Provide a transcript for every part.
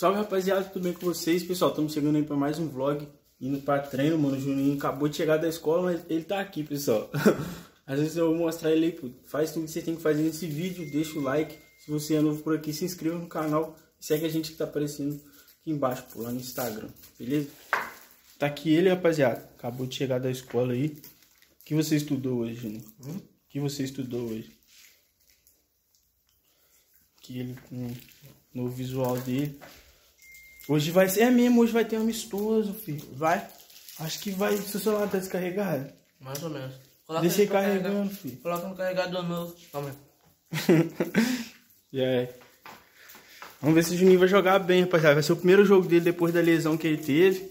Salve, rapaziada, tudo bem com vocês? Pessoal, estamos chegando aí para mais um vlog, indo para treino, mano. O Juninho acabou de chegar da escola, mas ele tá aqui, pessoal. Às vezes eu vou mostrar ele aí, pô. Faz tudo que você tem que fazer nesse vídeo, deixa o like. Se você é novo por aqui, se inscreva no canal e segue a gente que tá aparecendo aqui embaixo, pô, lá no Instagram, beleza? Tá aqui ele, rapaziada, acabou de chegar da escola aí. O que você estudou hoje, Juninho? O que você estudou hoje? Que ele com no visual dele. Hoje vai ser, é mesmo, hoje vai ter amistoso, filho. Vai. Acho que vai. Seu celular tá descarregado? Mais ou menos. Deixei carregando, filho. Coloca no carregador novo. Calma aí. E aí? Vamos ver se o Juninho vai jogar bem, rapaziada. Vai ser o primeiro jogo dele depois da lesão que ele teve.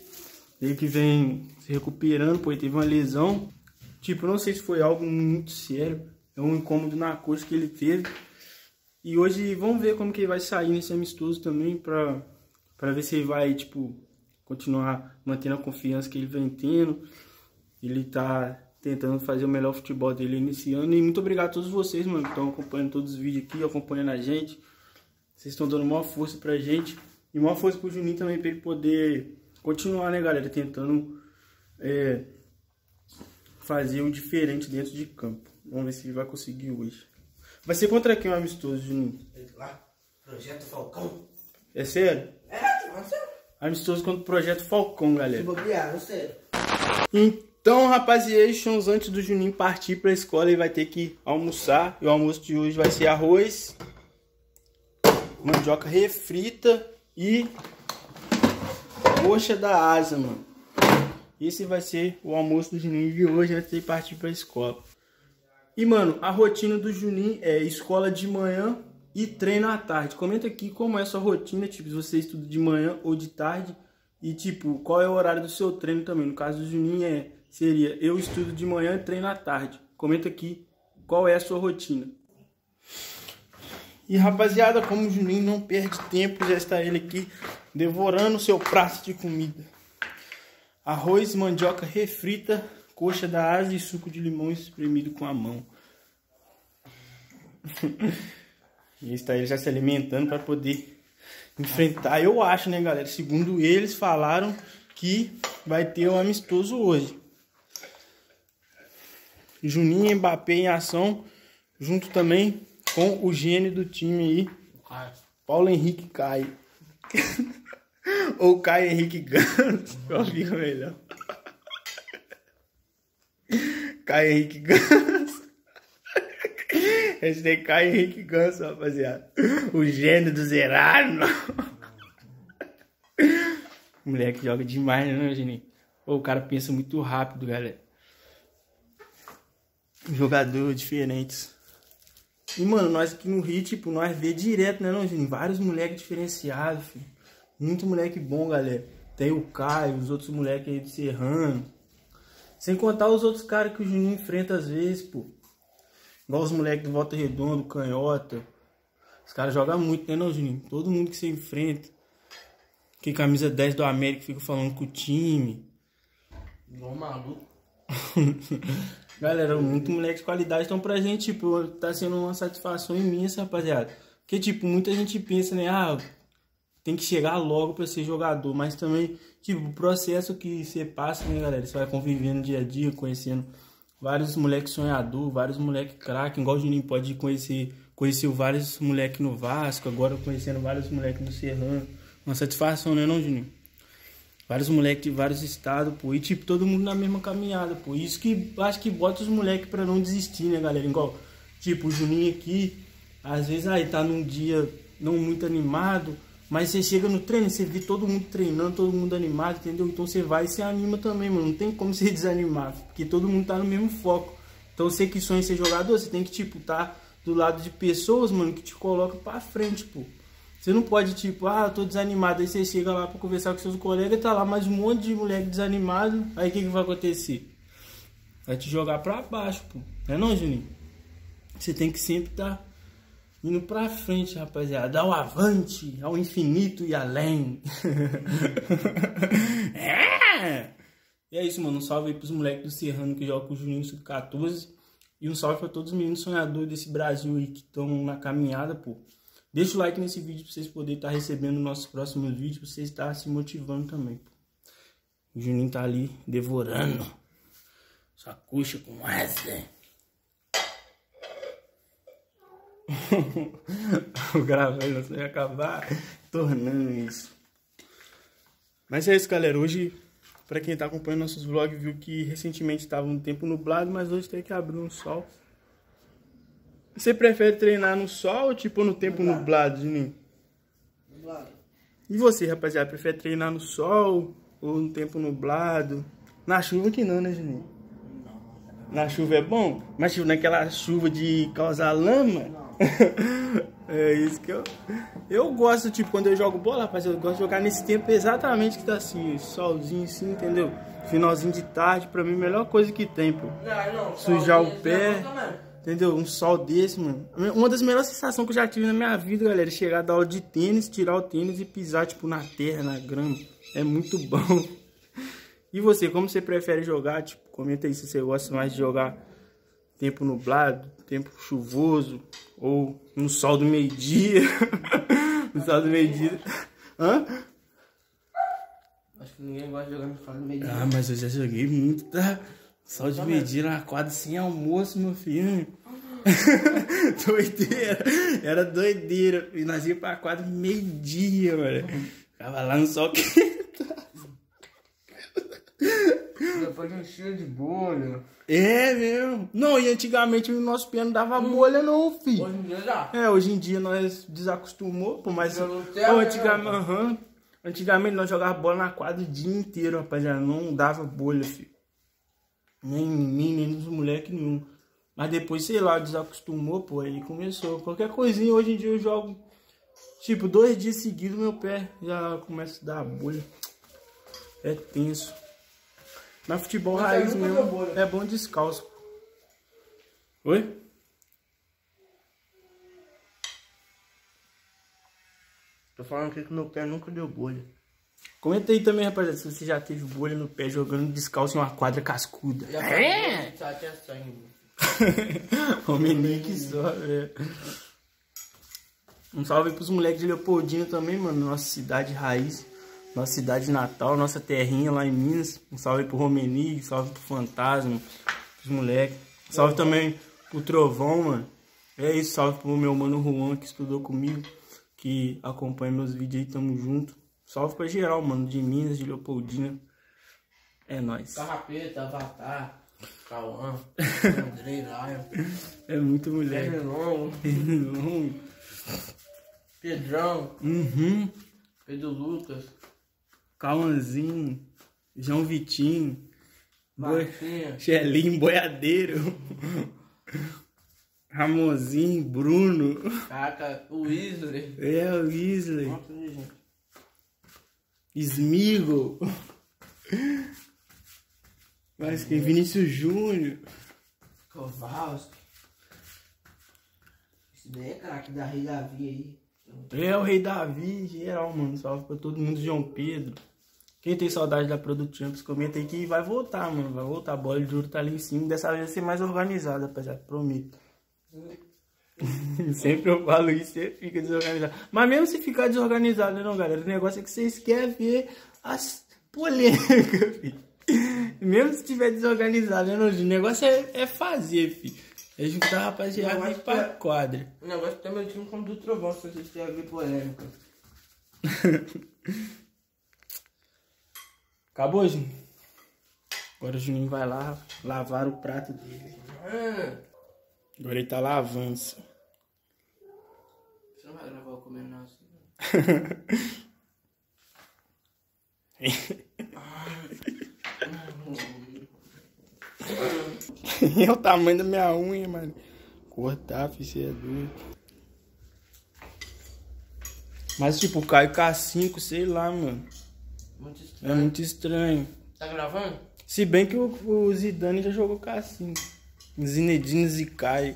Ele que vem se recuperando, pô, ele teve uma lesão. Tipo, não sei se foi algo muito sério. É um incômodo na coxa que ele teve. E hoje vamos ver como que ele vai sair nesse amistoso também, pra ver se ele vai, tipo, continuar mantendo a confiança que ele vem tendo. Ele tá tentando fazer o melhor futebol dele nesse ano. E muito obrigado a todos vocês, mano, que estão acompanhando todos os vídeos aqui, acompanhando a gente. Vocês estão dando maior força pra gente. E maior força pro Juninho também, pra ele poder continuar, né, galera, tentando fazer o diferente dentro de campo. Vamos ver se ele vai conseguir hoje. Vai ser contra quem o amistoso, Juninho? Lá, Projeto Falcão. É sério? É sério. Amistoso contra o Projeto Falcão, galera. Vou criar, é sério. Então, rapaziations, antes do Juninho partir pra escola, ele vai ter que almoçar. E o almoço de hoje vai ser arroz, mandioca refrita e coxa da asa, mano. Esse vai ser o almoço do Juninho de hoje, antes de ele partir pra escola. E, mano, a rotina do Juninho é escola de manhã e treino à tarde. Comenta aqui como é a sua rotina, tipo, se você estuda de manhã ou de tarde. E, tipo, qual é o horário do seu treino também. No caso do Juninho, seria eu estudo de manhã e treino à tarde. Comenta aqui qual é a sua rotina. E, rapaziada, como o Juninho não perde tempo, já está ele aqui devorando o seu prato de comida. Arroz, mandioca refrita, coxa da asa e suco de limão espremido com a mão. E está ele já se alimentando para poder enfrentar, eu acho, né, galera? Segundo eles, falaram que vai ter um amistoso hoje. Juninho e Mbappé em ação, junto também com o gênio do time aí, Paulo Henrique Caio. Ou Caio Henrique Ganso, eu fico melhor. Caio Henrique Ganso. Esse tem Caio Henrique Ganso, rapaziada. O gênio do Serrano. O moleque joga demais, né, Juninho? O cara pensa muito rápido, galera. Jogador diferentes. E, mano, nós aqui no Rio, tipo, nós vê direto, né, não, Juninho? Vários moleques diferenciados, filho. Muito moleque bom, galera. Tem o Caio, os outros moleques aí do Serrano. Sem contar os outros caras que o Juninho enfrenta às vezes, pô. Igual os moleques do Volta Redonda, Canhota. Os caras jogam muito, né, não, Juninho? Todo mundo que você enfrenta. Que camisa 10 do América fica falando com o time. Igual maluco. Galera, muito moleque de qualidade estão pra gente, tipo, tá sendo uma satisfação imensa, rapaziada. Porque, tipo, muita gente pensa, né, ah, tem que chegar logo pra ser jogador, mas também... Tipo, o processo que você passa, né, galera? Você vai convivendo dia a dia, conhecendo vários moleques sonhadores, vários moleques craque. Igual o Juninho pode conhecer, conheceu vários moleques no Vasco, agora conhecendo vários moleques no Serrano. Uma satisfação, né, não, Juninho? Vários moleques de vários estados, pô. E, tipo, todo mundo na mesma caminhada, pô. Isso que acho que bota os moleques pra não desistir, né, galera? Igual, tipo, o Juninho aqui, às vezes, aí tá num dia não muito animado. Mas você chega no treino, você vê todo mundo treinando, todo mundo animado, entendeu? Então você vai e se anima também, mano. Não tem como você desanimar, porque todo mundo tá no mesmo foco. Então você que sonha em ser jogador, você tem que, tipo, tá do lado de pessoas, mano, que te colocam pra frente, pô. Você não pode, tipo, ah, eu tô desanimado. Aí você chega lá pra conversar com seus colegas, tá lá mais um monte de moleque desanimado. Aí o que vai acontecer? Vai te jogar pra baixo, pô. Não é não, Juninho? Você tem que sempre tá indo pra frente, rapaziada, ao avante, ao infinito e além. É! E é isso, mano. Um salve aí pros moleques do Serrano que jogam com o Juninho Sub-14. E um salve pra todos os meninos sonhadores desse Brasil aí que estão na caminhada, pô. Deixa o like nesse vídeo pra vocês poderem estar recebendo nossos próximos vídeos, pra vocês estarem se motivando também. O Juninho tá ali devorando sua coxa com asa. O gravando vai acabar tornando isso. Mas é isso, galera. Hoje, pra quem tá acompanhando nossos vlogs, viu que recentemente tava um tempo nublado, mas hoje tem que abrir um sol. Você prefere treinar no sol ou tipo no tempo nublado, Juninho? Nublado. E você, rapaziada, prefere treinar no sol ou no tempo nublado? Na chuva que não, né, Juninho? Não. Na chuva é bom? Mas tipo, naquela chuva de causar lama? Não. É isso que eu gosto, tipo, quando eu jogo bola, rapaziada, eu gosto de jogar nesse tempo exatamente que tá assim, solzinho assim, entendeu? Finalzinho de tarde, pra mim, a melhor coisa que tem, pô. Não, sujar o pé, entendeu? Um sol desse, mano. Uma das melhores sensações que eu já tive na minha vida, galera, é chegar da aula de tênis, tirar o tênis e pisar, tipo, na terra, na grama. É muito bom. E você, como você prefere jogar? Tipo, comenta aí se você gosta mais de jogar tempo nublado, tempo chuvoso ou no sol do meio-dia. No sol do meio-dia. Hã? Acho que ninguém gosta de jogar no sol do meio-dia. Ah, mas eu já joguei muito, tá? Sol de meio-dia na quadra sem almoço, meu filho. Doideira. Era doideira. E nós ia pra quadra meio-dia, mano. Ficava lá no sol quente. Depois não tinha de bolha. É mesmo. Não, e antigamente o nosso pé não dava bolha não, filho. Hoje em dia já. É, hoje em dia nós desacostumou, pô, mas antigamente nós jogávamos bola na quadra o dia inteiro, rapaziada. Não dava bolha, filho. Nem em mim, nem nos moleques nenhum. Mas depois, sei lá, desacostumou, pô, aí começou. Qualquer coisinha, hoje em dia eu jogo, tipo, 2 dias seguidos meu pé já começa a dar bolha. É tenso. Mas futebol raiz mesmo é bom descalço. Oi? Tô falando aqui que meu pé nunca deu bolha. Comenta aí também, rapaziada, se você já teve bolha no pé jogando descalço em uma quadra cascuda. É? Só até sangue. Romeni que só, velho. Um salve pros moleques de Leopoldina também, mano. Nossa cidade raiz. Nossa cidade natal, nossa terrinha lá em Minas. Um salve pro Romeni, um salve pro Fantasma, pros moleques. Um salve também pro Trovão, mano. É isso, salve pro meu mano Juan, que estudou comigo, que acompanha meus vídeos aí, tamo junto. Salve pra geral, mano, de Minas, de Leopoldina. É nóis. Carrapeta, Avatar, Cauã, Andrei, Ryan. É muito moleque. Pedrão. Pedrão. Uhum. Pedro Lucas, Calanzinho, João Vitinho, Chelim, Boiadeiro, Ramonzinho, Bruno, Caraca, o Weasley. É, o Weasley. Nossa, gente. Esmigo. Mas que Vinícius Júnior. Kowalski. Isso daí é craque da Rei Davi aí. É o Rei Davi em geral, mano. Salve pra todo mundo, João Pedro. Quem tem saudade da Product Champs, comenta aí que vai voltar, mano. Vai voltar, a bola de ouro tá ali em cima. Dessa vez vai ser mais organizada, rapaziada, prometo. Sempre eu falo isso, você fica desorganizado. Mas mesmo se ficar desorganizado, né, não, galera? O negócio é que vocês querem ver as polêmicas, filho. Mesmo se tiver desorganizado, né, não? O negócio é fazer, filho. É juntar a rapaziada e ir pra quadra. O negócio tá meu time como do Trovão, se vocês querem ver polêmica. Acabou, Juninho? Agora o Juninho vai lá lavar o prato dele. Agora ele tá lavando. Você não vai gravar o comendo não, assim. É o tamanho da minha unha, mano. Cortar, filho, você é doido. Mas tipo, o Caio K5, sei lá, mano. Muito estranho. É muito estranho. Tá gravando? Se bem que o Zidane já jogou K5. Zinedine Zicaio.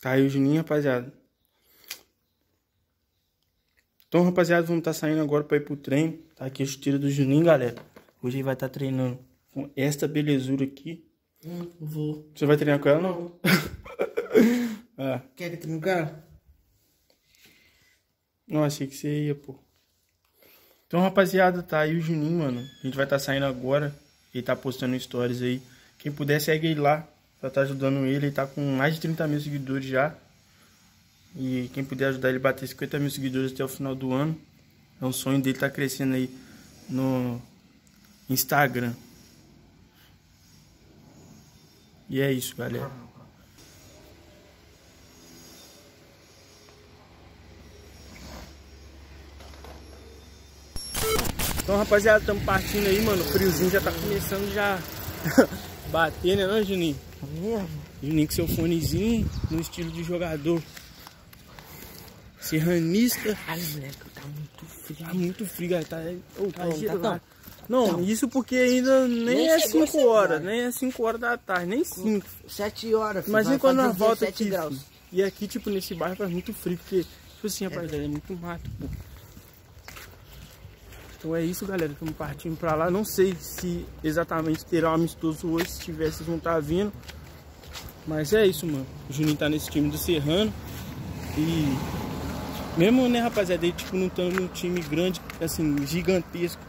Tá aí o Juninho, rapaziada. Então, rapaziada, vamos estar saindo agora para ir pro treino. Tá aqui a chuteira do Juninho, galera. Hoje ele vai estar treinando com esta belezura aqui. Vou. Você vai treinar com ela, não? Ah. Quer que treine com ela? Não, achei que você ia, pô. Então, rapaziada, tá aí o Juninho, mano. A gente vai estar saindo agora. Ele tá postando stories aí. Quem puder, segue ele lá. Pra tá ajudando ele. Ele tá com mais de 30 mil seguidores já. E quem puder ajudar ele a bater 50 mil seguidores até o final do ano. É um sonho dele, tá crescendo aí no Instagram. E é isso, galera. Então, rapaziada, estamos partindo aí, mano. O friozinho já tá começando já bater, né, não, Juninho? Juninho com seu fonezinho, no estilo de jogador serranista. Ai, moleque, tá muito frio. Tá muito frio, galera. Tá, oh, tá, tá. Não, isso porque ainda nem é 5 horas. Nem é 5 horas da tarde, nem 5. 7 horas. Imagina quando nós volta aqui. Graus. E aqui, tipo, nesse bairro faz muito frio. Porque, tipo assim, rapaziada, é muito mato, pô. Então é isso, galera. Estamos partindo pra lá. Não sei se exatamente terá um amistoso hoje. Se tiver, vocês vão estar vindo. Mas é isso, mano. O Juninho tá nesse time do Serrano. E... mesmo, né, rapaziada, ele, tipo, não estando num time grande, assim, gigantesco,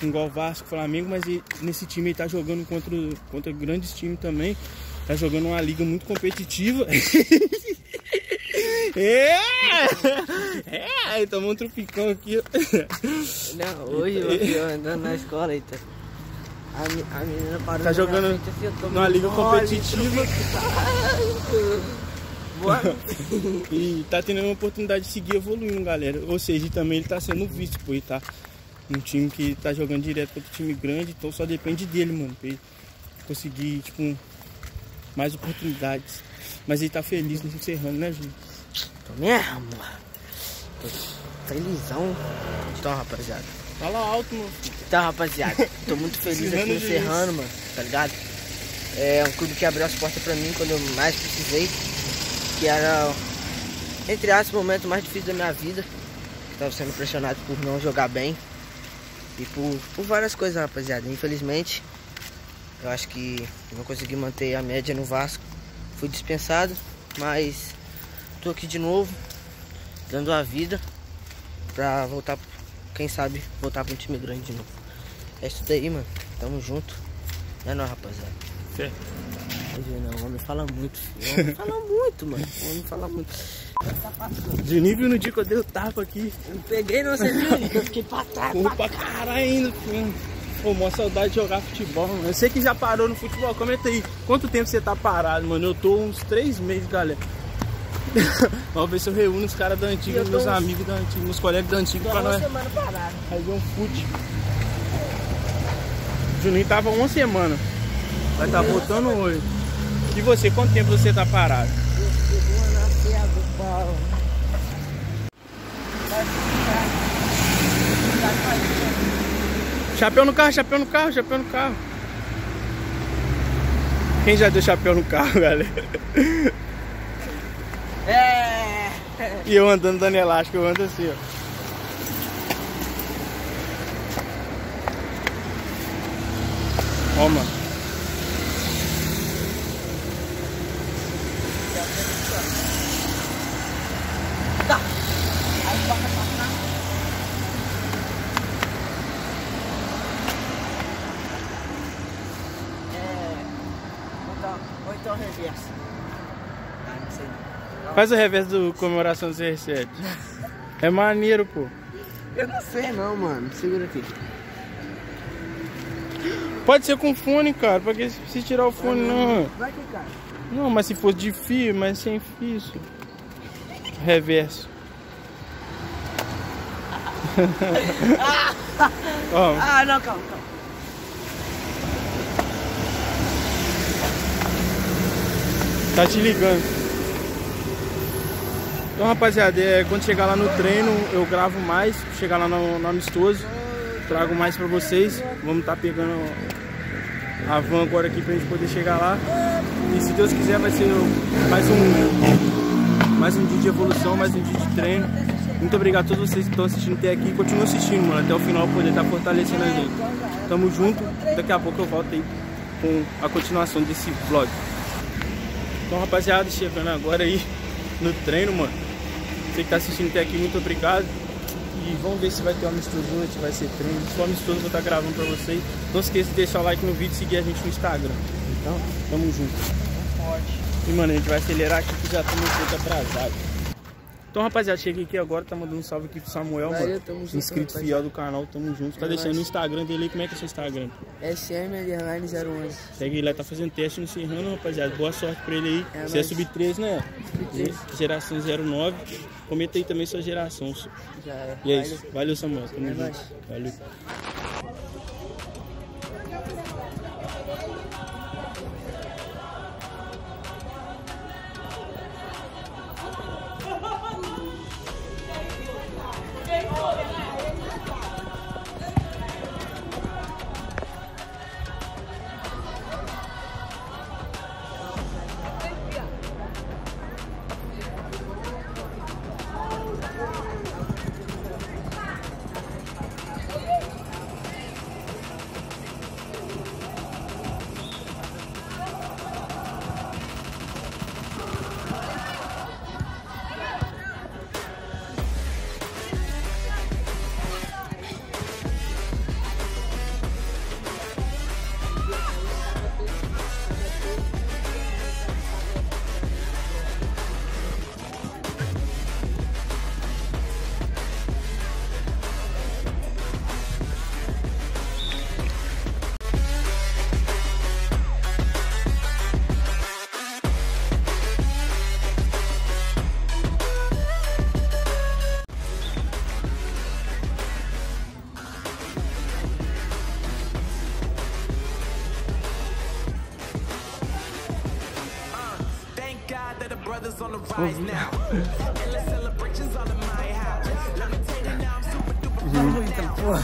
igual Vasco, Flamengo, mas ele, nesse time ele tá jogando contra grandes times também, tá jogando uma liga muito competitiva. Aí tomou um trupicão aqui. Não, hoje eu andando na escola, eita. A menina parou. Tá jogando numa liga competitiva. E tá tendo uma oportunidade de seguir evoluindo, galera. Ou seja, também ele tá sendo visto, pô. Ele tá um time que tá jogando direto contra um time grande. Então só depende dele, mano, pra ele conseguir, tipo, mais oportunidades. Mas ele tá feliz no Serrano, né, Júlio? Tô mesmo. Tô felizão. Então, rapaziada, fala alto, mano. Então, rapaziada, tô muito feliz aqui no Serrano, mano, tá ligado? É um clube que abriu as portas pra mim quando eu mais precisei, que era, entre aspas, o momento mais difícil da minha vida. Estava sendo pressionado por não jogar bem e por várias coisas, rapaziada. Infelizmente, eu acho que não consegui manter a média no Vasco. Fui dispensado, mas tô aqui de novo, dando a vida pra voltar, quem sabe, voltar pra um time grande de novo. É isso daí, mano. Tamo junto. É nóis, rapaziada. Sim. Não, o homem fala muito, filho. O homem fala muito, mano. O homem fala muito. Juninho viu no dia que eu dei o tapa aqui. Eu não peguei, não, você viu? Eu fiquei pra trás. Pô, pra caralho ainda, filho. Pô, mó saudade de jogar futebol, mano. Eu sei que já parou no futebol. Comenta aí. Quanto tempo você tá parado, mano? Eu tô uns 3 meses, galera. Vamos ver se eu reúno os caras da antiga, meus amigos da antiga, meus colegas da antiga, pra nós. Uma semana parado. Fazer um fute. Juninho tava uma semana. Vai tá voltando hoje. E você, quanto tempo você tá parado? Chapéu no carro, chapéu no carro, chapéu no carro. Quem já deu chapéu no carro, galera? É. E eu andando dando elástico, eu ando assim, ó. Ó, mano. Faz o reverso do comemoração do CR7. É maneiro, pô. Eu não sei não, mano. Segura aqui. Pode ser com fone, cara. Porque se tirar o fone, não. Vai aqui, cara. Não, mas se fosse de fio, mas sem fio. Isso. Reverso. Oh. Ah, não, calma, calma. Tá te ligando. Então, rapaziada, quando chegar lá no treino, eu gravo mais. Chegar lá no amistoso, trago mais pra vocês. Vamos estar pegando a van agora aqui pra gente poder chegar lá. E se Deus quiser, vai ser mais um dia de evolução, mais um dia de treino. Muito obrigado a todos vocês que estão assistindo até aqui. Continuem assistindo, mano, até o final, poder estar fortalecendo a gente. Tamo junto. Daqui a pouco eu volto aí com a continuação desse vlog. Então, rapaziada, chegando agora aí no treino, mano. Você que tá assistindo até aqui, muito obrigado. E vamos ver se vai ter uma mistura antes, vai ser treino. Só mistura eu vou estar gravando pra vocês. Não esqueça de deixar o like no vídeo e seguir a gente no Instagram. Então, tamo junto. E, mano, a gente vai acelerar aqui que já estamos um pouco atrasados. Então, rapaziada, cheguei aqui agora, tá mandando um salve aqui pro Samuel, valeu, mano. Tamo junto, inscrito rapaziada. Fiel do canal, tamo junto. Tá deixando o Instagram dele aí, como é que é o seu Instagram? SM_011. Segue ele lá, tá fazendo teste no Serrano, rapaziada. Boa sorte pra ele aí. Você é sub-3, né? Sub-3. Geração 09. Comenta aí também sua geração. Já é. E é valeu. Isso. Valeu, Samuel. Tamo junto. Mais. Valeu.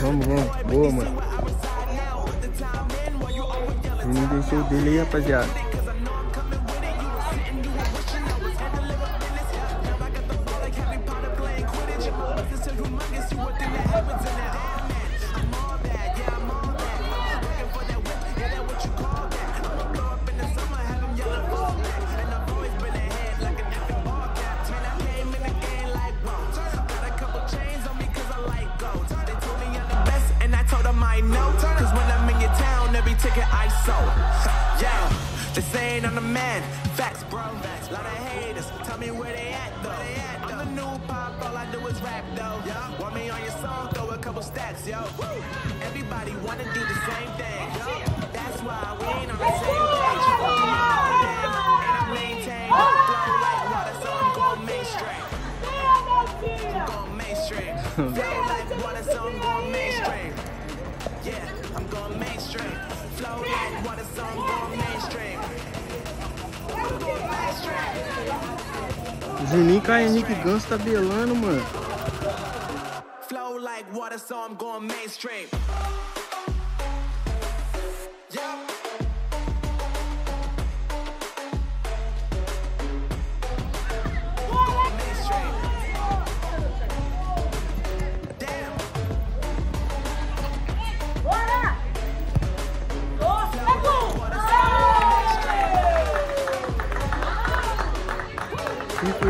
Vamos, boa, mano. Não deixou dele aí, rapaziada. Juninho, Caio Henrique Ganso tá belando, mano. Flow like water, so I'm going mainstream.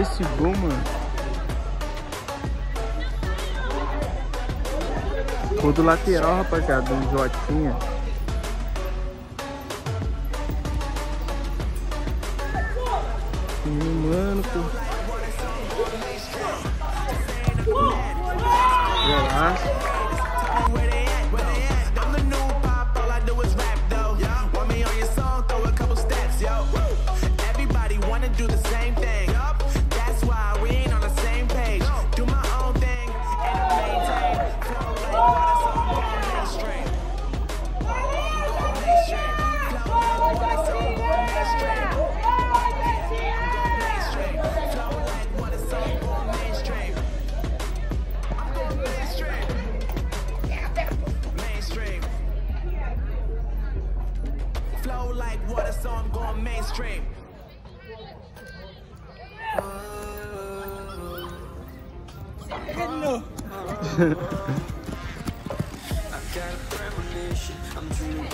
Esse gol, mano. Gol do lateral, rapaziada. Um Jotinha. Mano, pô. Relaxa.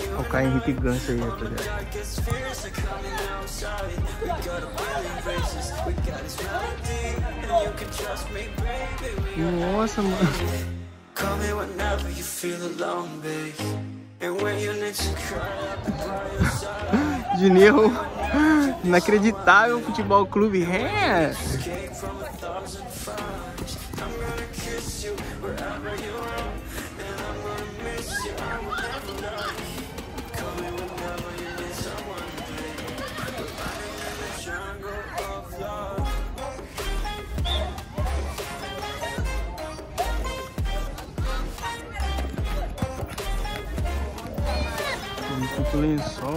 Olha o Caio Henrique Ganso aí, rapaziada. Nossa, mano. Juninho, inacreditável futebol clube, é. Muito lençol.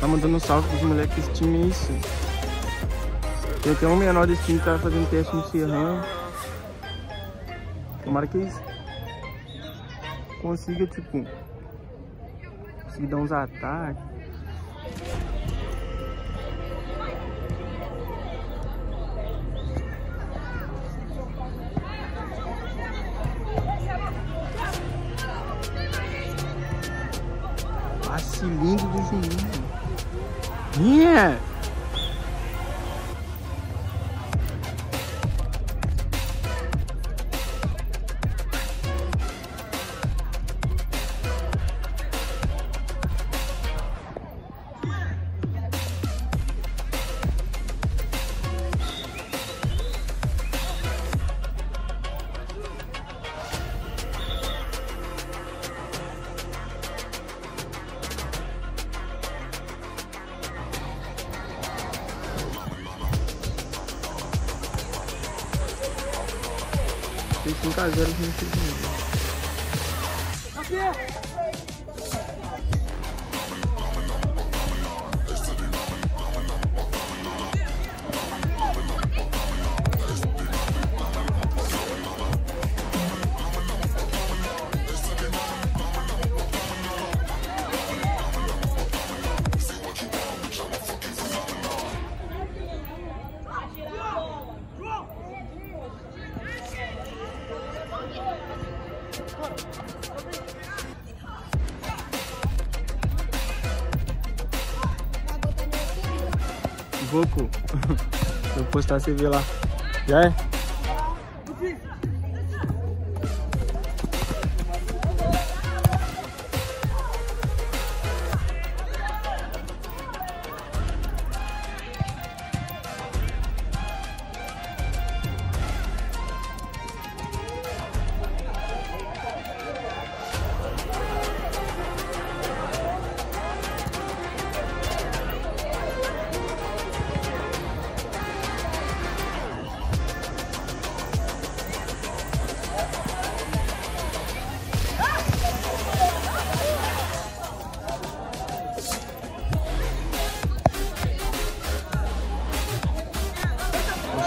Tá mandando um salve pros moleques desse time, é isso. Tem até um menor desse time que tá fazendo teste no Serrano. Tomara que eles consigam, tipo, conseguir dar uns ataques. Passe lindo do Juninho. Yeah! Tem 5 a 0 que não fez. Vou postar, você vê lá. Já é?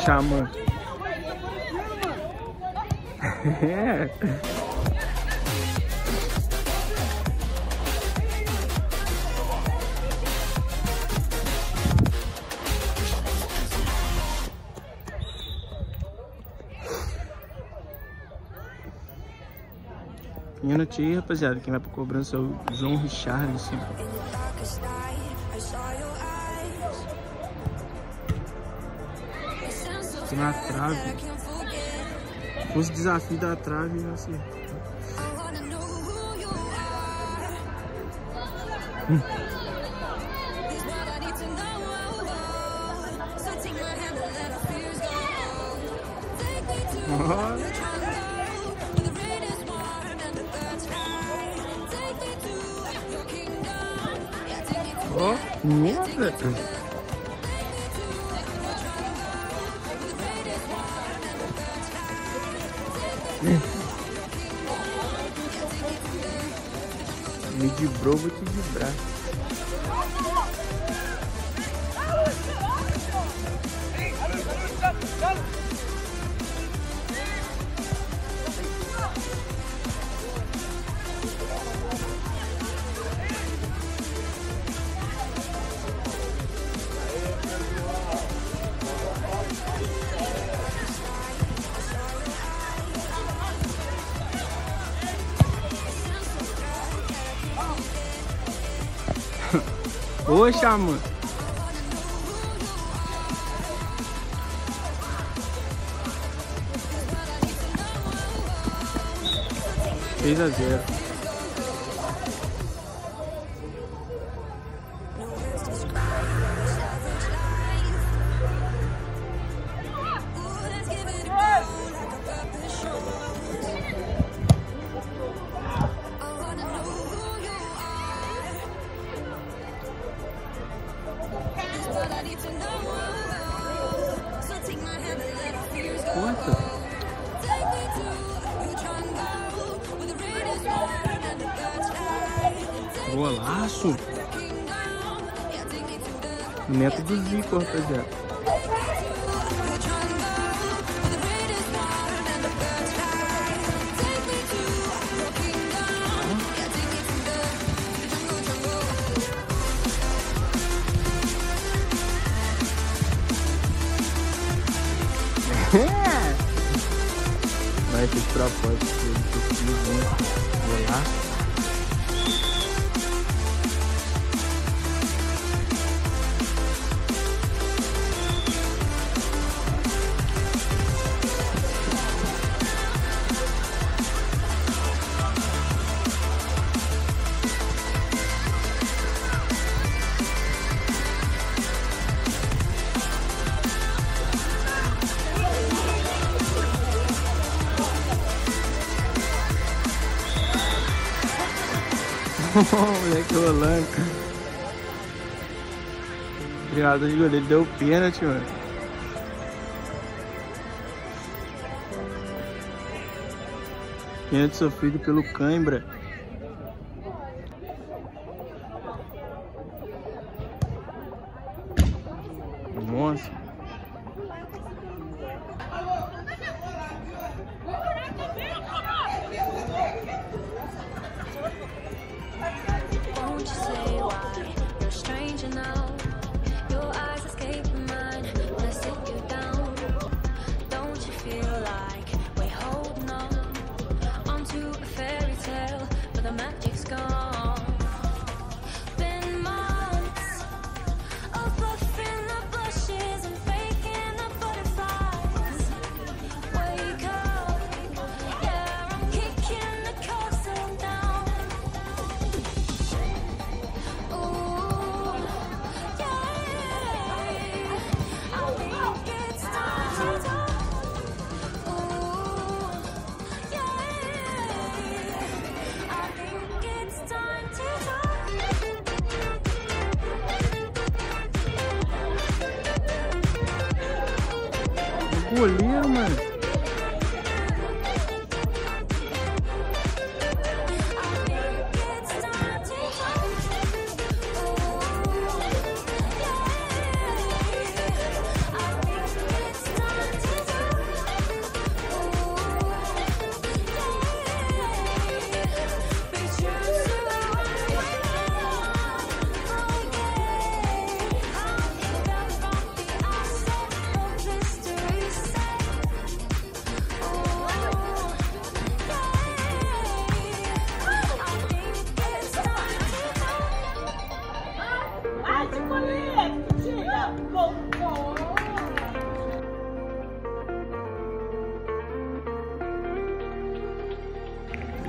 Xamã. É. Minha notícia aí, rapaziada, quem vai pra cobrança é o João Richard, assim. Tô na trave. Com os desafios da trave, assim. Oh, merda! Me dibrou, vou te dibrar. Poxa, mano. Exagero. Golaço! Neto do Zico, rapaziada. Vai ter propósito. Golaço. Moleque rolando. Criador de goleiro deu pênalti, mano. Pênalti sofrido pelo Cãibra. Nossa. Goleiro, mano.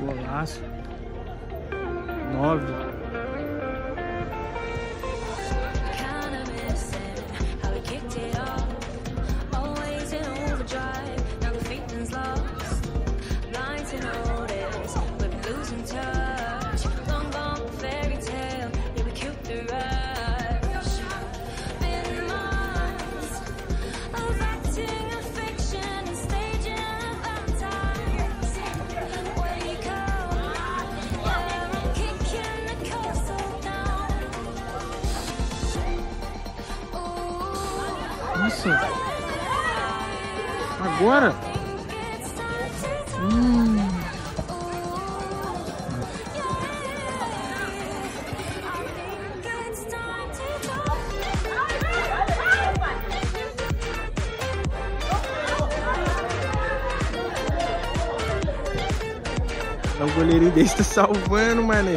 Golaço. 9. Agora? O goleirinho desse tá salvando, mané.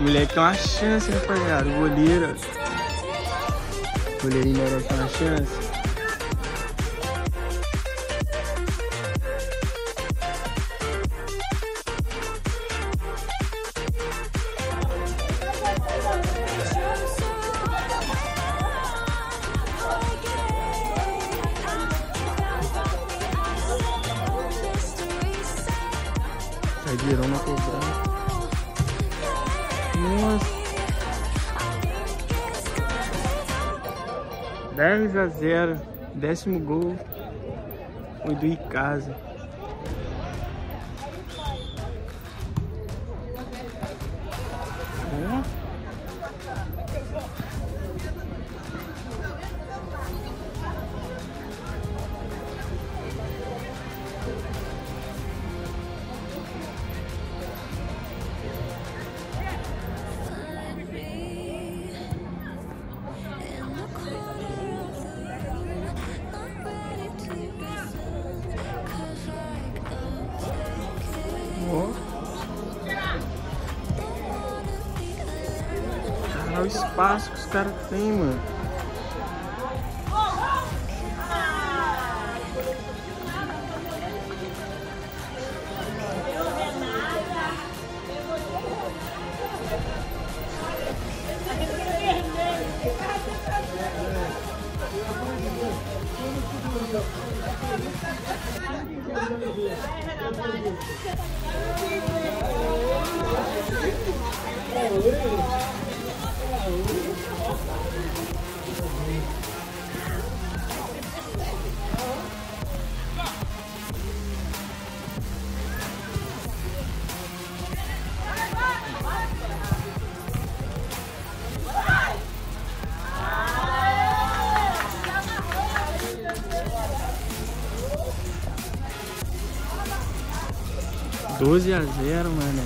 Moleque tem uma chance, rapaziada. O goleiro. O goleirinho não tem uma chance. Virou na cobrança. Nossa. 10-0. 10º gol. Foi do Icasa. O espaço que os caras têm, mano. Mano. 12-0, mano.